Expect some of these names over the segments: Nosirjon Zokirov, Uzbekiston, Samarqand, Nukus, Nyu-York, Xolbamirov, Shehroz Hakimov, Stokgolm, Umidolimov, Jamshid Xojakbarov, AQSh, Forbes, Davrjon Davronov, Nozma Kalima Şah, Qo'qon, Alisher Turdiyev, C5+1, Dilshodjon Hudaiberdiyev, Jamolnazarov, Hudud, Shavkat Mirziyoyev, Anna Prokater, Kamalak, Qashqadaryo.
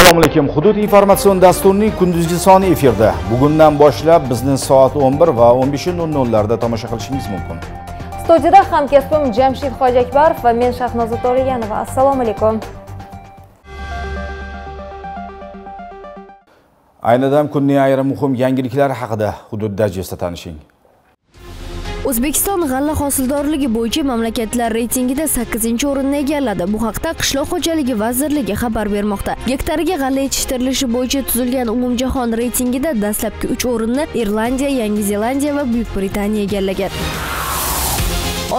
Assalomu alaykum. Hudud informatsion dasturining kunduzgi soni efirda. Bugundan boshlab bizni soat 11 va 15:00 larda tomosha qilishingiz mumkin. Studiyada hamkasbim Jamshid Xojakbarov va men Shehroz Hakimov. Assalomu alaykum. Aynadan kunning ayrim muhim yangiliklari haqida Hudud dajesta tanishing. O'zbekiston g'alla hosildorligi bo'yicha mamlakatlar reytingida 8-o'rinni egalladi. Bu haqda Qishloq xo'jaligi vazirligi xabar bermoqda. Gektariga g'alla yetishtirilishi bo'yicha tuzilgan umumjahon reytingida dastlabki 3 o'rinni Irlandiya, Yangi Zelandiya va Buyuk Britaniya egallagan.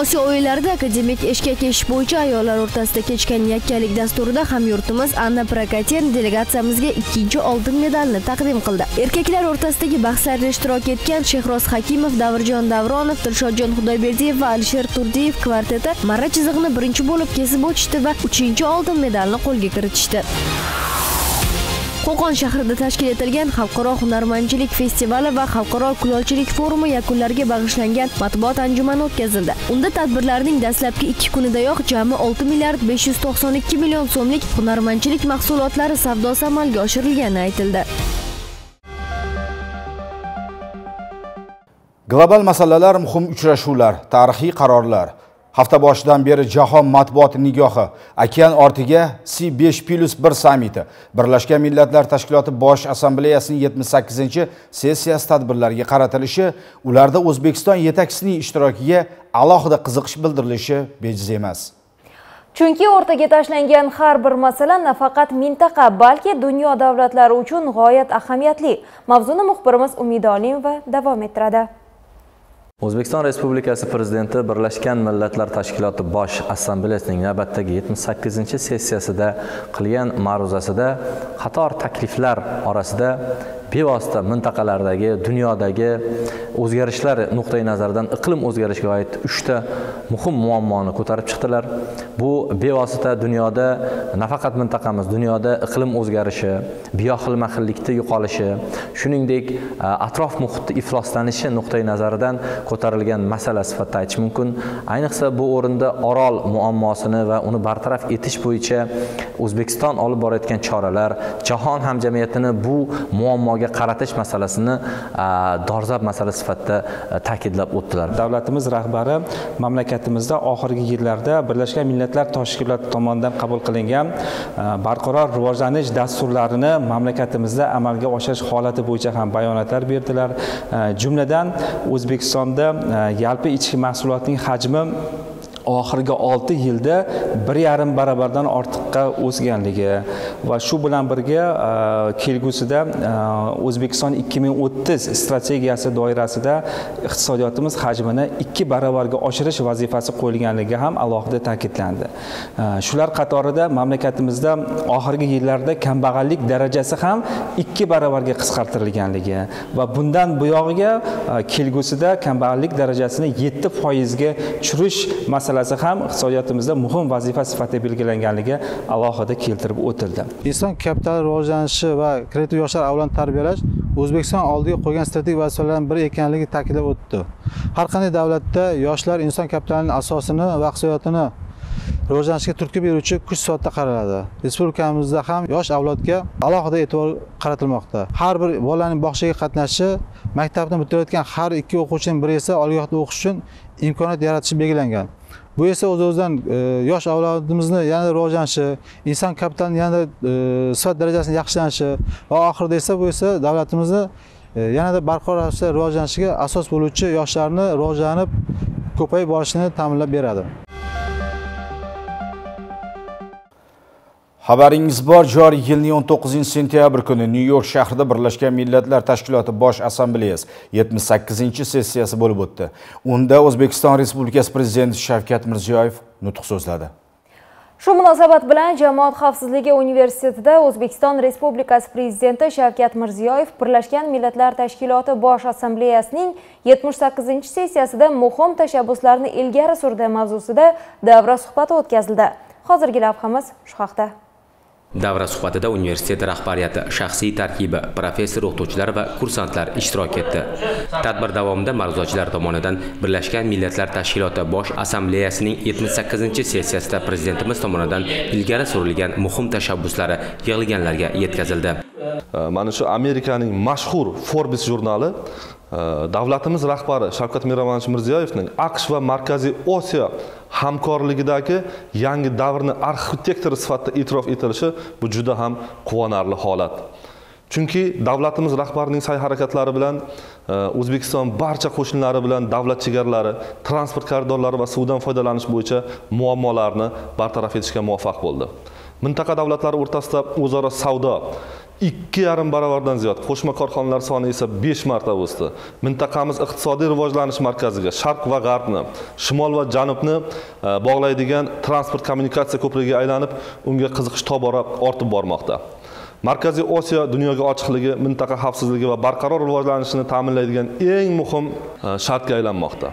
Osiyo o'yinlarida akademik eshkak esh bo'yicha ayollar o'rtasida kechgan yakkalik dasturida hamyurtimiz Anna Prokater delegatsiyamizga 2-oltin medalni taqdim qildi. Erkaklar o'rtasidagi bahslarda ishtirok etgan Shehroz Hakimov, Davrjon Davronov, Dilshodjon Hudaiberdiyev va Alisher Turdiyev kvarteti marra chizig'ini birinchi bo'lib kesib o'tishdi va 3-oltin medalni qo'lga kiritishdi. Qo'qon shahrida tashkil etilgan Xalqaro hunarmandchilik festivali va Xalqaro kulolchilik forumi yakunlariga bag'ishlangan matbuot anjumani o'tkazildi. Unda tadbirlarning dastlabki 2 kunidayoq jami 6 milliard 592 million so'mlik hunarmandchilik mahsulotlari savdosi amalga oshirilgani aytildi. Global masalalar muhim uchrashuvlar, tarixiy qarorlar. Hafta boshidan beri jahon matbuoti nigohi okean ortiga C5+1 sammiti Birlashgan Millatlar Tashkiloti Bosh Assambleyasining 78-chi sessiyasi tadbirlariga qaratilishi, ularda O'zbekiston yetakchisining ishtirokiga alohida qiziqish bildirilishi bejiz emas. Chunki o'rtaga tashlangan har bir masala nafaqat mintaqa, balki dunyo davlatlari uchun g'oyat ahamiyatli. Mavzuni muxbirimiz Umidolimov davom ettiradi. O'zbekiston Respublikasi Prezidenti Birlashgan Millatlar Tashkiloti Bosh Assambleyasining navbatdagi 78-sessiyasida qilgan ma'ruzasida qator takliflar orasida bevosita mintaqalardagi, dunyodagi o'zgarishlar nuqtai nazaridan iqlim o'zgarishiga oid 3 ta muhim muammoni ko'tarib chiqdilar. Bu bevosita dunyoda, nafaqat mintaqamiz, dunyoda iqlim o'zgarishi, bioxilma-xillikning yo'qolishi, shuningdek atrof muhitning ifloslanishi nuqtai nazaridan ko'tarilgan masala sifatida aytish mumkin. Ayniqsa bu o'rinda Orol muammosini va uni bartaraf etish bo'yicha O'zbekiston olib borayotgan choralar, jahon hamjamiyatini bu muammo qaratish masalasini dolzarb masala sifatida ta'kidlab o'tdilar. Davlatimiz rahbari mamlakatimizda oxirgi yillarda Birlashgan Millatlar Tashkiloti tomonidan qabul qilingan barqaror rivojlanish dasturlarini mamlakatimizda amalga oshirish holati bo'yicha ham bayonotlar berdilar. Jumladan, O'zbekistonda yalpi ichki mahsulotning hajmi oxirgi 6 yilda 1,5 barobardan ortiqqa o'sganligi va shu bilan birga kelgusida O'zbekiston 2030 strategiyasi doirasida iqtisodiyotimiz hajmini 2 barobarga oshirish vazifasi qo'yilganligi ham alohida ta'kidlandi. Shular qatorida mamlakatimizda oxirgi yillarda kambag'allik darajasi ham 2 barobarga qisqartirilganligi va bundan buyog'iga kelgusida kambag'allik darajasini 7% ga tushirish masalasi ham iqtisodiyotimizda muhim vazifa sifatida belgilanganligi alohida keltirib o'tildi. Inson kapital rivojlanishi va kreativ yoshlar avlodini tarbiyalash O'zbekiston oldiga qo'ygan strategik vazifalardan biri ekanligi ta'kidlab o'tdi. Har qanday davlatda yoshlar inson kapitalining asosini va iqtisodiyotini rivojlanishga turtki beruvchi kuch sifatida qaraladi. Respublikamizda ham yosh avlodga alohida e'tibor qaratilmoqda. Har bir bolaning bog'chaga qatnashi, maktabni bitirayotgan har 2 o'quvchining biri esa oliygohda o'qish uchun imkoniyat yaratishi belgilangan. Bu esa o'z-o'zidan yosh avlodimizni yanada rivojlanishi, inson kapitalining yanada sifat darajasini yaxshilanishi va oxirida esa bu esa davlatimizni yanada barqaror ravishda rivojlanishiga asos bo'luvchi yoshlarni rivojlanib ko'payib borishini ta'minlab beradi. Xabaringiz bor, joriy yilning 19-sentyabr kuni Nyu-York shahrida Birlashgan Millatlar Tashkiloti Bosh Assambleyasi 78-chi sessiyasi bo'lib o'tdi. Unda O'zbekiston Respublikasi Prezidenti Shavkat Mirziyoyev nutq so'zladi. Shu munosabat bilan Jamoat xavfsizligi universitetida O'zbekiston Respublikasi Prezidenti Shavkat Mirziyoyev Birlashgan Millatlar Tashkiloti Bosh Assambleyasining 78-chi sessiyasida muhim tashabbuslarni ilgari surdi mavzusida davra suhbati o'tkazildi. Hozirgi lavhamiz shu haqda. Davra suhbatida universitet rahbariyati, shaxsiy tarkibi, professor o'qituvchilar va kursantlar ishtirok etdi. Tadbir davomida maruzatchilar tomonidan Birlashgan Millatlar Tashkiloti Bosh Assambleyasining 78-sessiyasida prezidentimiz tomonidan ilgari surilgan muhim tashabbuslari yig'ilganlarga yetkazildi. Mana shu Amerikaning mashhur Forbes jurnali davlatimiz rahbari Shavkat Mirziyoyevning AQSh va Markaziy Osiyo hamkorligidagi yangi davrni arxitektori sifatida e'tirof etilishi bu juda ham quvonarli holat. Chunki davlatimiz rahbarining sa'y-harakatlari bilan O'zbekiston barcha qo'shnilari bilan davlat chegaralari, transport koridorlari va suvdan foydalanish bo'yicha muammolarni bartaraf etishga muvaffaq bo'ldi. Mintaqa davlatlari o'rtasida o'zaro savdo 2,5 baravardan ziyod, qo'shma korxonalar soni esa 5 marta o'sdi. Mintaqamiz iqtisodiy rivojlanish markaziga Sharq va G'arbni, Shimol va Janubni bog'laydigan transport kommunikatsiya ko'prigiga aylanib, unga qiziqish tobora ortib bormoqda. Markaziy Osiyo dunyoga ochiqligi, mintaqa xavfsizligi va barqaror rivojlanishini ta'minlaydigan eng muhim shartga aylanmoqda.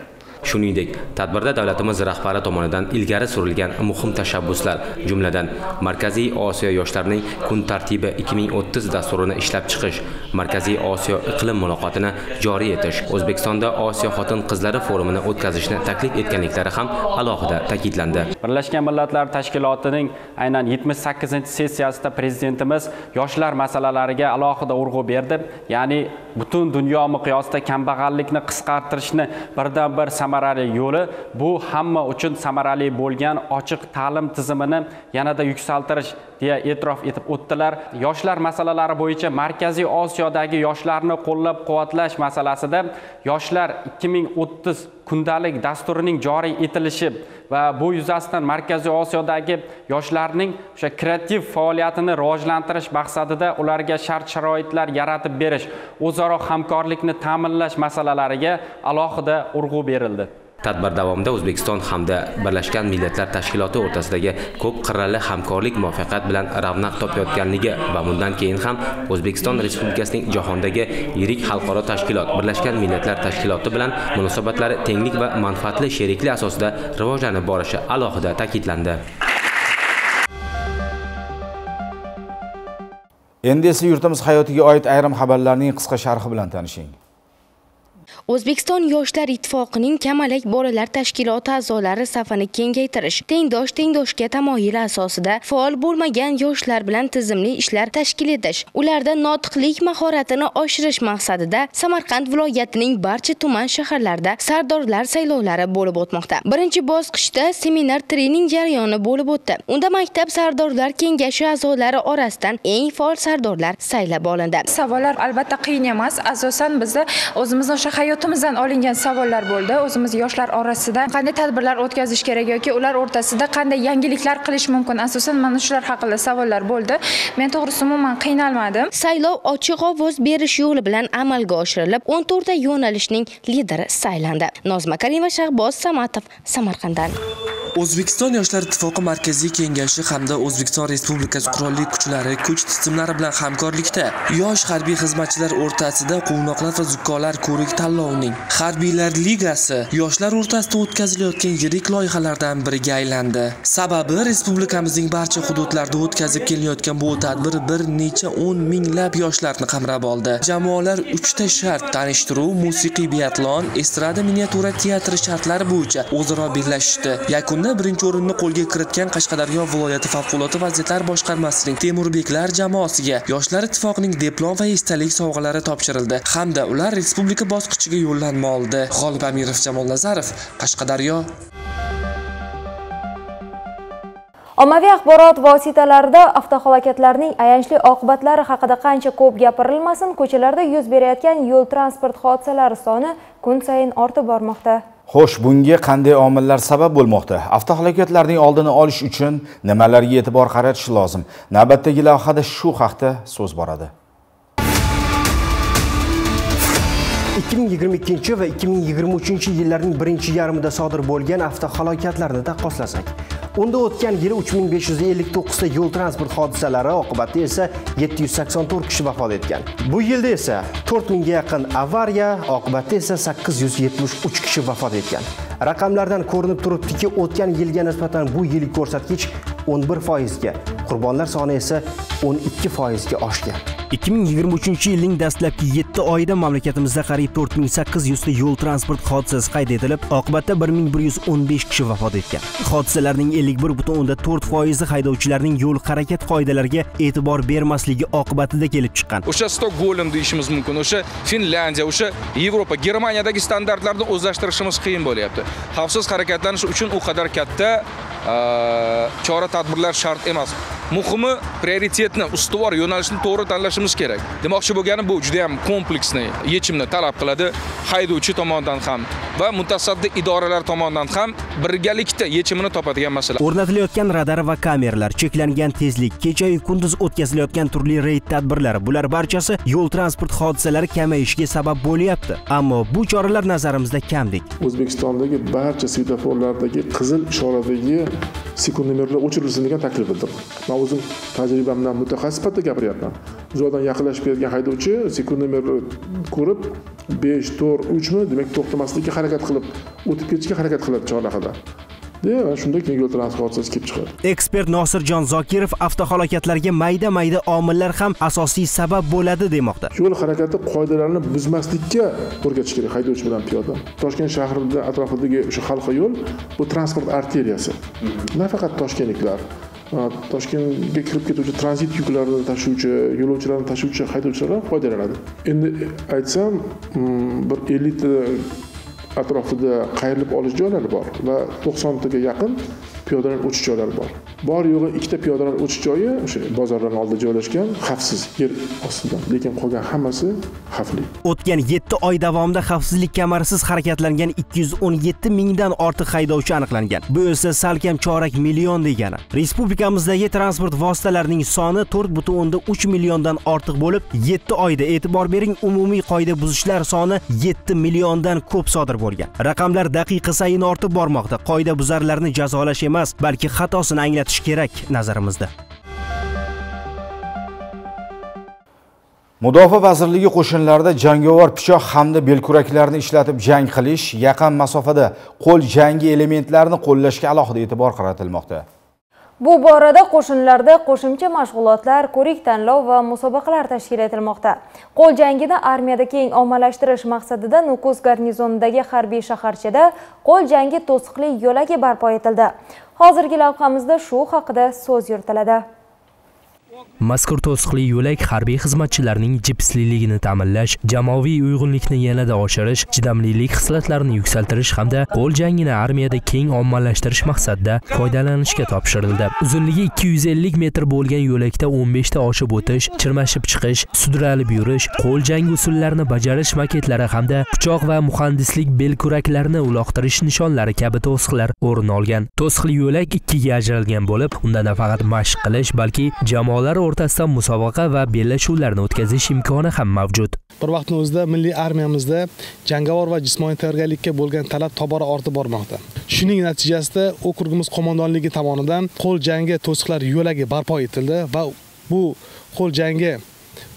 Shuningdek, tadbirda davlatimiz rahbari tomonidan ilgari surilgan muhim tashabbuslar, jumladan Markaziy Osiyo yoshlarining kun tartibi 2030 dasturini ishlab chiqish, Markaziy Osiyo iqlim muloqotini joriy etish, O'zbekistonda Osiyo xotin-qizlari forumini o'tkazishni taklif etganliklari ham alohida ta'kidlandi. Birlashgan Millatlar Tashkilotining aynan 78-sessiyasida prezidentimiz yoshlar masalalariga alohida urg'u berdi, ya'ni butun dunyo miqyosida kambag'allikni qisqartirishni birdan bir samarali yo'li, bu hamma uchun samarali bo'lgan ochiq ta'lim tizimini yanada yuksaltirish deya e'tirof etib o'tdilar. Yoshlar masalalari bo'yicha Markaziy Osiyodagi yoshlarni qo'llab-quvvatlash masalasida yoshlar 2030 kundalik dasturining joriy etilishi va bu yuzasidan Markaziy Osiyodagi yoshlarning o'sha kreativ faoliyatini rivojlantirish maqsadida ularga shart-sharoitlar yaratib berish, o'zaro hamkorlikni ta'minlash masalalariga alohida urg'u berildi. Tadbir davomida O'zbekiston hamda Birlashgan Millatlar Tashkiloti o'rtasidagi ko'p qirrali hamkorlik muvaffaqiyat bilan ravnaq topayotganligi va bundan keyin ham O'zbekiston Respublikasining jahondagi yirik xalqaro tashkilot Birlashgan Millatlar Tashkiloti bilan munosabatlari tenglik va manfaatli sheriklik asosida rivojlanib borishi alohida ta'kidlandi. Endi esa yurtimiz hayotiga oid ayrim xabarlarning qisqa sharhi bilan tanishing. O'zbekiston yoshlar ittifoqining Kamalak bolalar tashkiloti a'zolari safini kengaytirish, tengdoshga tamoyili asosida faol bo'lmagan yoshlar bilan tizimli ishlar tashkil etish, ularda notiqlik mahoratini oshirish maqsadida Samarqand viloyatining barcha tuman shaharlarida sardorlar saylovlari bo'lib o'tmoqda. Birinchi bosqichda seminar trening jarayoni bo'lib o'tdi. Unda maktab sardorlar kengashi a'zolari orasidan eng faol sardorlar saylab olindi. Savollar albatta qiyin emas, asosan bizda o'zimizning hayotimizdan olingan savollar bo'ldi. O'zimiz yoshlar orasida qanday tadbirlar o'tkazish kerak yoki ular o'rtasida qanday yangiliklar qilish mumkin, asosan mana shular haqida savollar bo'ldi. Men to'g'risi umuman qiynalmadim. Saylov ochiq ovoz berish yo'li bilan amalga oshirilib, 14 ta yo'nalishning lideri saylandi. Nozma Kalima Şah, Samatov, Samarqanddan. O'zbekiston yoshlar ittifoqi Markaziy Kengashi hamda O'zbekiston Respublikasi Qurolli Kuchlari kuch tizimlari bilan hamkorlikda yosh harbiy xizmatchilar o'rtasida quvnoqlar va zukkolar ko'rik tanlovining Harbiylar ligasi yoshlar o'rtasida o'tkazilayotgan yirik loyihalardan biriga aylandi. Sababi respublikamizning barcha hududlarida o'tkazib kelinayotgan bu tadbir bir necha 10 minglab yoshlarni qamrab oldi. Jamoalar 3 ta shart tanishtiruv, musiqiy biatlon, estrada miniatura teatri shartlari bo'yicha o'zaro bellashishdi. Yakunda birinchi o'rinni qo'lga kiritgan Qashqadaryo viloyati favqulodda vaziyatlar boshqarmasining Temurbeklar jamoasiga yoshlar ittifoqining diplom va esdalik sovg'alari topshirildi hamda ular respublika bosqichiga yo'llanma oldi. Xolbamirov, Jamolnazarov, Qashqadaryo. Ommaviy axborot vositalarida avtohalokatlarning ayanchli oqibatlari haqida qancha ko'p gapirilmasin, ko'chalarda yuz berayotgan yo'l transport hodisalari soni kun sayin ortib bormoqda. Xo'sh, bunga qanday omillar sabab bo'lmoqda? Avtohalokatlarning oldini olish uchun nimalarga e'tibor qaratish lozim? Navbatdagi lavhada shu haqda so'z boradi. 2022 va 2023-yillarning birinchi yarmida sodir bo'lgan avtohalokatlarni taqqoslasak, unda o'tgan yili 3559 ta yo'l transport hodisalari oqibatida esa 784 kishi vafot etgan. Bu yilda esa 4000 ga yaqin avariya oqibatida esa 873 kishi vafot etgan. Raqamlardan ko'rinib turibdiki, o'tgan yilga nisbatan bu yillik ko'rsatkich 11% ga, Qurbonlar soni esa 12%ga oshgan. 2023-yilning dastlabki 7 oyida mamlakatimizda qariyb 4800 ta yo'l transport hodisasi qayd etilib, oqibatda 1115 kishi vafot etgan. Hodisalarning 51.4%i haydovchilarning yo'l harakat qoidalariga e'tibor bermasligi oqibatida kelib chiqqan. O'sha Stokgolm deyishimiz mumkin, o'sha Finlandiya, o'sha Yevropa, Germaniyadagi standartlarni o'zlashtirishimiz qiyin bo'lyapti. Xavfsiz harakatlanish uchun u qadar katta chora-tadbirlar shart emas. Muhimi prioritetni, ustuvor yo'nalishni to'g'ri tanlashimiz kerak. Demoqchi bo'lganim, bu juda ham kompleksni yechimni talab qiladi, haydovchi tomonidan ham va mutasaddi idoralar tomonidan ham birgalikda yechimini topadigan masala. O'rnatilayotgan radar va kameralar, cheklangan tezlik, kecha-yu kunduz o'tkazilayotgan turli reyd tadbirlari, bular barchasi yo'l transport hodisalari kamayishiga sabab bo'lyapti. Ammo bu choralar nazarimizda kamdek. O'zbekistondagi barcha svetoforlardagi qizil ishoradagi sekundomerlar o'chirilsin degan taklif bildirdim. Men o'zim tajribamdan mutaxassis sifatida gapiryapman. Uzoqdan yaqinlashib kelgan haydovchi sekundomerni ko'rib 5-4-3 mi, demak to'xtamaslikka harakat qilib, o'tib ketishga harakat qiladi chorrahada. Demak, shunda yo'l transport hodisasi kelib chiqadi. Ekspert Nosirjon Zokirov avtohalokatlarga mayda-mayda omillar ham asosiy sabab bo'ladi demoqda. Yo'l harakati qoidalarini buzmaslikka o'rgatish kerak haydovchi bilan piyoda. Toshkent shahrining atrofidagi o'sha xalqaro yo'l bu transport arteriyasi. Nafaqat toshkentliklar, Toshkentga kirib ketuvchi tranzit yuklarini tashuvchi, yo'lovchilarni tashuvchi haydovchilar foydalanadi. Endi aytsam, bir 50 ta atrofida qayrilib olish joylari bor va 90 taga yaqin piyodalar o'tish joylari bor. Bor yo'g'i 2 ta piyodalar o'tish joyi o'sha bozorlarning oldida joylashgan, xavfsiz yer ostida, lekin qolgan hammasi xavfli. O'tgan 7 oy davomida xavfsizlik kamarasiz harakatlangan 217 mingdan ortiq haydovchi aniqlangan. Bu esa salkam 4,5 million degani. Respublikamizdagi transport vositalarining soni 4.3 milliondan ortiq bo'lib, 7 oyda e'tibor bering, umumiy qoida buzishlar soni 7 milliondan ko'p sodir bo'lgan. Raqamlar daqiqa sayin ortib bormoqda. Qoida buzarlarni jazolash emas, balki xatosini anglatish kerak nazarimizda. Mudofaa vazirligi qo'shinlarida jangovar pichoq hamda belkuraklarni ishlatib jang qilish, yaqin masofada qo'l jangi elementlarini qo'llashga alohida e'tibor qaratilmoqda. Bu borada qo'shinlarda qo'shimcha mashg'ulotlar, ko'rik-tanlov va musobaqalar tashkil etilmoqda. Qo'l jangini armiyada keng ommalashtirish maqsadida Nukus garnizonidagi harbiy shaharchada qo'l jangi to'siqli yo'lagi barpo etildi. Hozirgi lavhamizda shu haqida so'z yuritiladi. Mazkur to'siqli yo'lak harbiy xizmatchilarning jipsliligini ta'minlash, jamoaviy uyg'unlikni yanada oshirish, chidamlilik xislatlarini yuksaltirish hamda qo'l jangini armiyada keng ommalashtirish maqsadida foydalanishga topshirildi. Uzunligi 250 metr bo'lgan yo'lakda 15 ta oshib o'tish, chirmashib chiqish, sudralib yurish, qo'l jangi usullarini bajarish maketlari hamda pichoq va muhandislik belkuraklarini uloqtirish nishonlari kabi to'siqlar o'rin olgan. To'siqli yo'lak ikkiga ajralgan bo'lib, unda nafaqat mashq qilish, balki jamoa o'rtasida musobaqa va bellashuvlarni o'tkazish imkoni ham mavjud. Bir vaqtning o'zida milliy armiyamizda jangovar va jismoniy tayyorgarlikka bo'lgan talab tobora ortib bormoqda. Shuning natijasida okrugimiz qo'mondonligi tomonidan qo'l jangi to'siqlar yo'lagi barpo etildi va bu qo'l jangi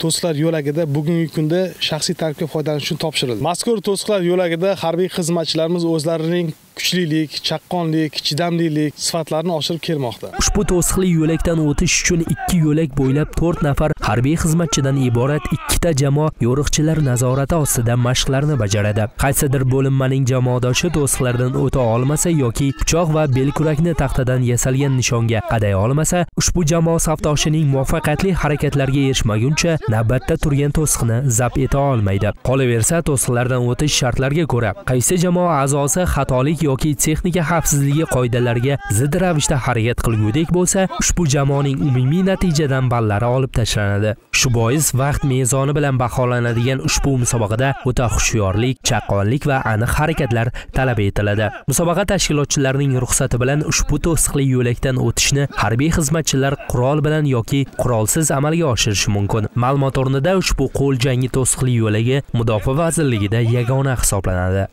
to'siqlar yo'lagida bugungi kunda shaxsiy tarkibga foydalanish uchun topshirildi. Mazkur to'siqlar yo'lagida harbiy xizmatchilarimiz o'zlarining kuchlilik, chaqqonlik, chidamlilik sifatlarini oshirib kelmoqda. Ushbu to'siqli yo'lakdan o'tish uchun 2 yo'lak bo'ylab 4 nafar harbiy xizmatchidan iborat 2 ta jamoa yo'riqchilar nazorati ostida mashqlarni bajaradi. Qaysidir bo'linmaning jamoadoshi to'siqlardan o'ta olmasa yoki pichoq va belkurakni taxtadan yasalgan nishonga qaday olmasa, ushbu jamoa safdoshining muvaffaqiyatli harakatlarga erishmaguncha navbatda turgan to'siqni zabt eta olmaydi. Qolaversa, to'siqlardan o'tish shartlariga ko'ra qaysi jamoa a'zosi xatolik yoki texnika xavfsizligi qoidalariga zid ravishda harakat qilgudek bo'lsa, ushbu jamoaning umumiy natijadan ballari olib tashlanadi. Shu bois vaqt mezoni bilan baholanadigan ushbu musobaqada o'ta hushyorlik, chaqqonlik va aniq harakatlar talab etiladi. Musobaqa tashkilotchilarining ruxsati bilan ushbu to'siqli yo'lakdan o'tishni harbiy xizmatchilar qurol bilan yoki qurolsiz amalga oshirishi mumkin. Ma'lumot o'rnida ushbu qo'l jangi to'siqli yo'lagi Mudofaa vazirligida yagona hisoblanadi.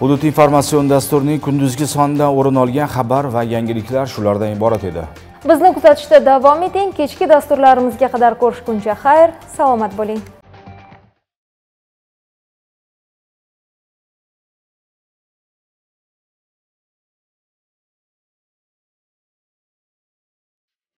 Hudud informatsion dasturining kunduzgi sonda o'rin olgan xabar va yangiliklar shulardan iborat edi. Bizni kuzatishda davom eting. Kechki dasturlarimizga qadar ko'rishguncha xayr, salomat bo'ling.